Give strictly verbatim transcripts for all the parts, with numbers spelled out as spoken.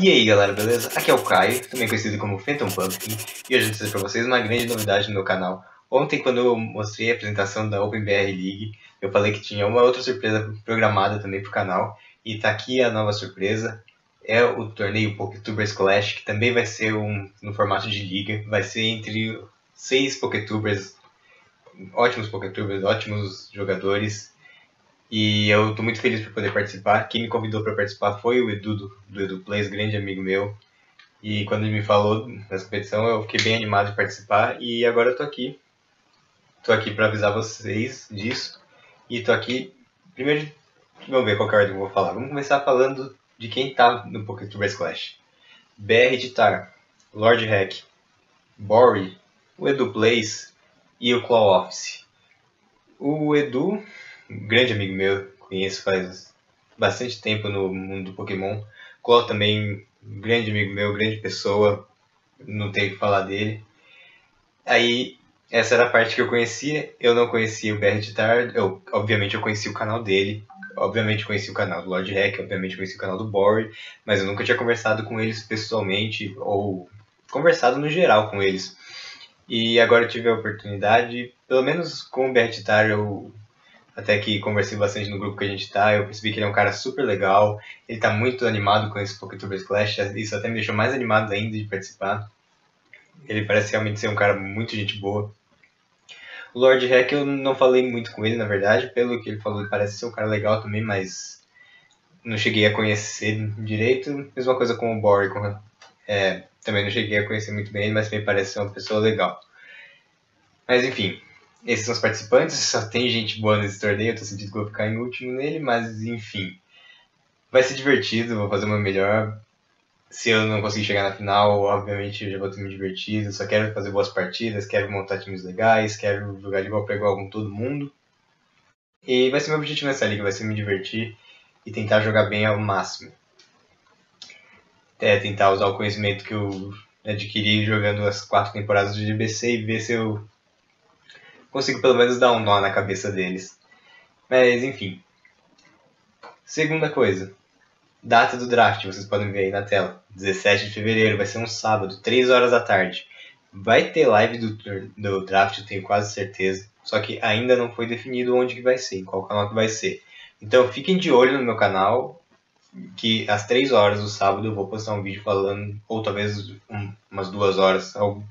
E aí galera, beleza? Aqui é o Caio, também conhecido como Phantom Pumpkin, e hoje eu trazer para vocês uma grande novidade no meu canal. Ontem, quando eu mostrei a apresentação da OpenBR League, eu falei que tinha uma outra surpresa programada também para o canal, e tá aqui a nova surpresa, é o torneio Pokétubers Clash, que também vai ser um, no formato de liga, vai ser entre seis Pokétubers, ótimos Pokétubers, ótimos jogadores. E eu estou muito feliz por poder participar. Quem me convidou para participar foi o Edu do, do EduPlays, grande amigo meu. E quando ele me falou dessa competição, eu fiquei bem animado de participar. E agora eu tô aqui. Tô aqui para avisar vocês disso. E tô aqui, primeiro, vamos ver qual que é a ordem que eu vou falar. Vamos começar falando de quem tá no Pokétubers Clash. BRTTar, Lord Heck, Borry, o EduPlays e o Klaw Office. O Edu, um grande amigo meu, conheço faz bastante tempo no mundo do Pokémon. Cloth também, grande amigo meu, grande pessoa, não tenho o que falar dele. Aí, essa era a parte que eu conhecia, eu não conhecia o BRTTar, eu, obviamente eu conheci o canal dele, obviamente conheci o canal do Lord Heck, obviamente conheci o canal do Borry, mas eu nunca tinha conversado com eles pessoalmente, ou conversado no geral com eles. E agora eu tive a oportunidade, pelo menos com o BRTTar, eu... até que conversei bastante no grupo que a gente tá, eu percebi que ele é um cara super legal, ele tá muito animado com esse Pokétubers Clash, isso até me deixou mais animado ainda de participar. Ele parece realmente ser um cara muito gente boa. O Lord Heck eu não falei muito com ele, na verdade, pelo que ele falou, ele parece ser um cara legal também, mas não cheguei a conhecer direito. Mesma coisa com o Borry, com... é, também não cheguei a conhecer muito bem ele, mas me parece ser uma pessoa legal. Mas enfim... esses são os participantes, só tem gente boa nesse torneio, eu tô sentindo que eu vou ficar em último nele, mas enfim. Vai ser divertido, vou fazer o meu melhor. Se eu não conseguir chegar na final, obviamente eu já vou ter me divertido, só quero fazer boas partidas, quero montar times legais, quero jogar de igual pra igual com todo mundo. E vai ser meu objetivo nessa liga, vai ser me divertir e tentar jogar bem ao máximo. Até tentar usar o conhecimento que eu adquiri jogando as quatro temporadas do G B C e ver se eu... consigo pelo menos dar um nó na cabeça deles. Mas enfim. Segunda coisa. Data do draft, vocês podem ver aí na tela. dezessete de fevereiro, vai ser um sábado, três horas da tarde. Vai ter live do, do draft, eu tenho quase certeza. Só que ainda não foi definido onde que vai ser, qual canal que vai ser. Então fiquem de olho no meu canal, que às três horas do sábado eu vou postar um vídeo falando, ou talvez um, umas duas horas, algo,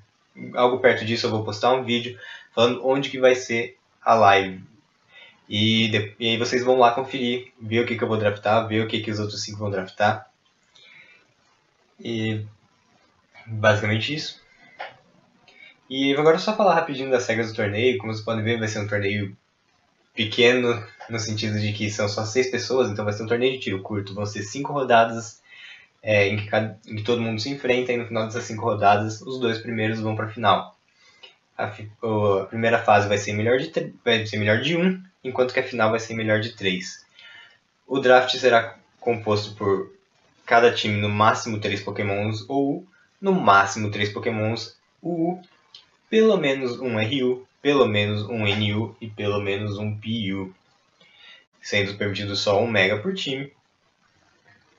algo perto disso eu vou postar um vídeo falando onde que vai ser a live. E, de, e aí vocês vão lá conferir, ver o que, que eu vou draftar, ver o que, que os outros cinco vão draftar. E basicamente isso. E agora é só falar rapidinho das regras do torneio. Como vocês podem ver, vai ser um torneio pequeno, no sentido de que são só seis pessoas, então vai ser um torneio de tiro curto. Vão ser cinco rodadas é, em, que cada, em que todo mundo se enfrenta, e no final dessas cinco rodadas, os dois primeiros vão para a final. A, a primeira fase vai ser melhor de vai ser melhor de um, enquanto que a final vai ser melhor de três. O draft será composto por cada time no máximo três Pokémons ou no máximo três Pokémons U U, pelo menos um R U, pelo menos um N U e pelo menos um P U, sendo permitido só um Mega por time.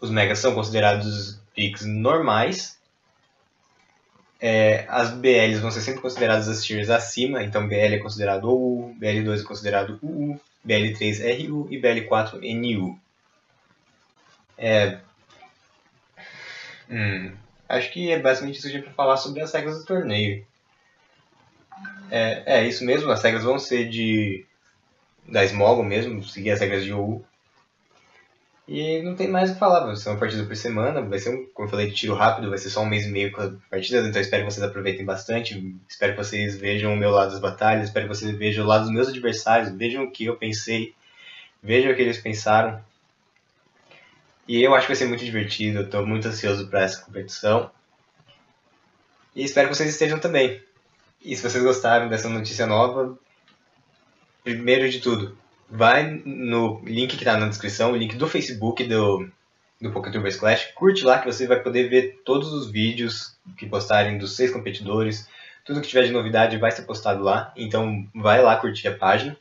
Os Megas são considerados picks normais. É, as B Ls vão ser sempre consideradas as tiers acima, então B L é considerado O U, B L dois é considerado U U, B L três R U e B L quatro N U. É... Hum, acho que é basicamente isso que eu tinha para falar sobre as regras do torneio. É, é isso mesmo, as regras vão ser de... da Smog mesmo, seguir as regras de O U. E não tem mais o que falar, vai ser uma partida por semana, vai ser, um, como eu falei, de tiro rápido, vai ser só um mês e meio com as partidas, então espero que vocês aproveitem bastante, espero que vocês vejam o meu lado das batalhas, espero que vocês vejam o lado dos meus adversários, vejam o que eu pensei, vejam o que eles pensaram. E eu acho que vai ser muito divertido, eu estou muito ansioso para essa competição. E espero que vocês estejam também. E se vocês gostaram dessa notícia nova, primeiro de tudo... vai no link que está na descrição, o link do Facebook do, do Pokétubers Clash. Curte lá que você vai poder ver todos os vídeos que postarem dos seis competidores. Tudo que tiver de novidade vai ser postado lá. Então vai lá curtir a página.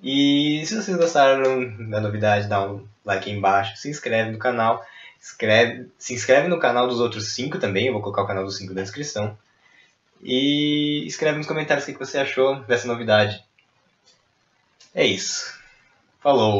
E se vocês gostaram da novidade, dá um like aí embaixo. Se inscreve no canal. Escreve, se inscreve no canal dos outros cinco também, eu vou colocar o canal dos cinco na descrição. E escreve nos comentários o que você achou dessa novidade. É isso. Falou!